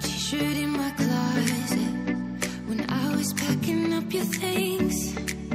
t-shirt in my closet when I was packing up your things.